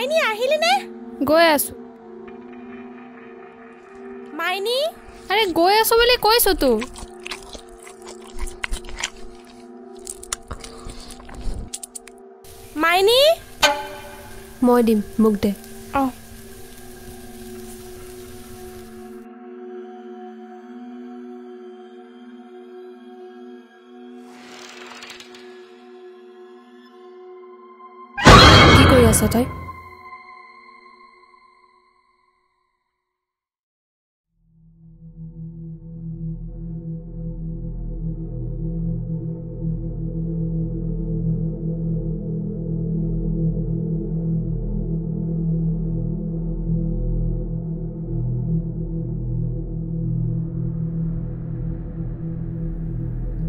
मायनी आहिली ने? गए आसु। मायनी? अरे गए आसु बोले कइसो तू? मायनी? मोय दिम मुक दे। ओ। की कोई आसा तई?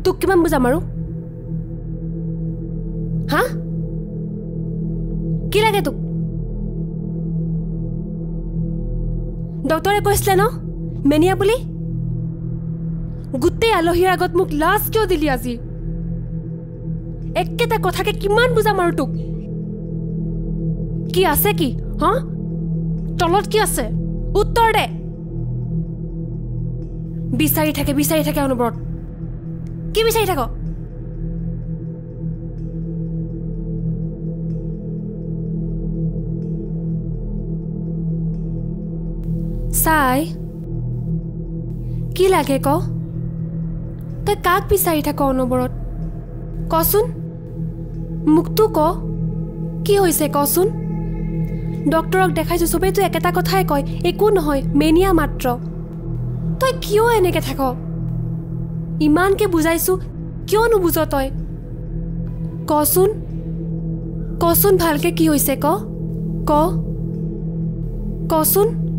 तुक किमान बुझा मारू हाँ की लगे तुक डॉक्टरे कइसले न मेनिया बुली गुटे आलहिर आगत मुक लाज क्यों दिली आजी एककेटा कथा के किमान बुझा मारू तुक की आसे की हाँ तलत की आसे उत्तर दे बिसारी थाके अनुब्रत की भी सही था को? साई, की लागे को? तो काक भी सही था को अनुबरत? कौसुन? मुक्तु को? की होई से कौसुन? डॉक्टर और देखा जो सुबह तो एकता को था कोई, एकून होई मेनिया मात्रो। तो क्यों ऐने के था को? इमान के बुझाइसु क्यों नुबुझ तय कौसुन कौसुन भालके की होइसे कौसुन